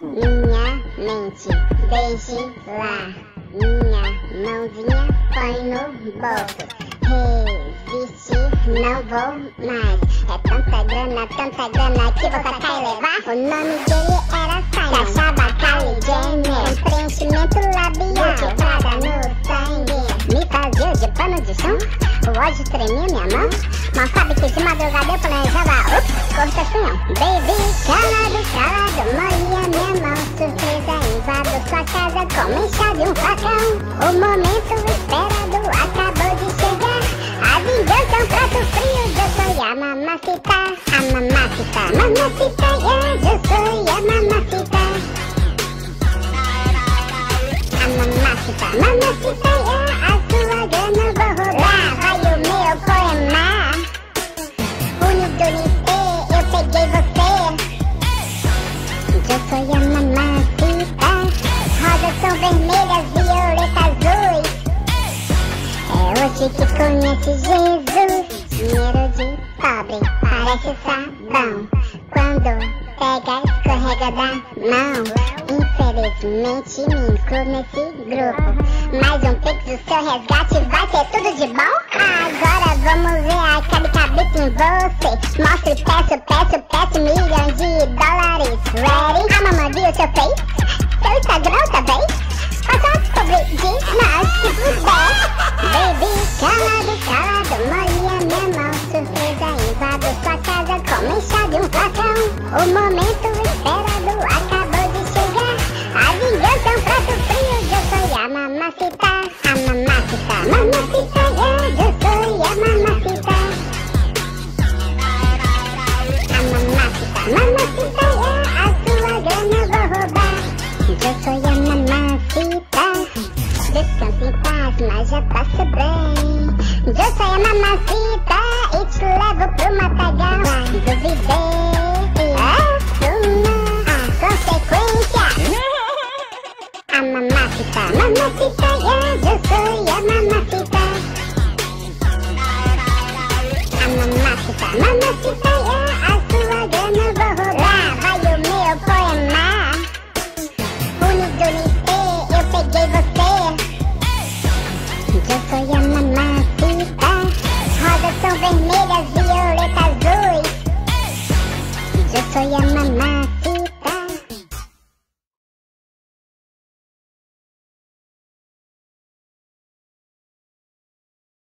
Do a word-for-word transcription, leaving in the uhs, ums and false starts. minha mente, desde lá minha mão vinha, põe no bolso. Resistir não vou mais. É tanta grana, tanta grana que vou tacar e levar. O nome dele era Simon, achava Kylie Jenner. Preenchimento labial, multicada no sangue. Me fazia de pano de chão, o ódio tremia minha mão. Mas sabe que de madrugada eu planejava, ups, cortação. Baby, calado, calado, molha minha mão. Surpresa, invado sua casa com mecha de um facão. O momento esperado acabou de chegar. A vingança é um prato frio, eu sou a mamacita. A mamacita, mamacita, yeah, eu sou a mamacita. A mamacita, mamacita, yeah, a sua grana vou roubar. Vai o meu poema. Peguei você, eu sou a mamacita. Rosas são vermelhas, violetas azuis. É hoje que conhece Jesus. Dinheiro de pobre parece sabão, quando pega escorrega da mão. Infelizmente me incluo nesse grupo. Mais um pix, o seu resgate vai ser tudo de bom? Agora vamos ver aquele cabrito em você. Mostre, peço, peço, peço milhões de dólares. Ready? A mamãe viu seu Face, seu Instagram também. Faça sobre de nós, se puder. Baby, calado, calado, molha minha mão. Surpresa, invado sua casa com mecha de um facão. O momento esperado acabou de chegar. A vingança é um prato frio, eu sou a mamacita. A mamacita, mamacita, yeah, eu sou a mamacita. A mamacita, mamacita, yeah, a sua grana eu vou roubar. Eu sou a mamacita. Descanse em paz, mas já passo bem. Eu sou a mamacita e te levo pro matagal. Duvidei, assuma a consequência. A mamacita, mamacita, yeah, eu sou a mamacita. A mamacita, mamacita, yeah, a sua grana eu vou roubar. Vai o meu poema. Unido nite, eu peguei você. Eu sou a mamacita. Rosas são vermelhas, violetas azuis. Eu sou a mamacita.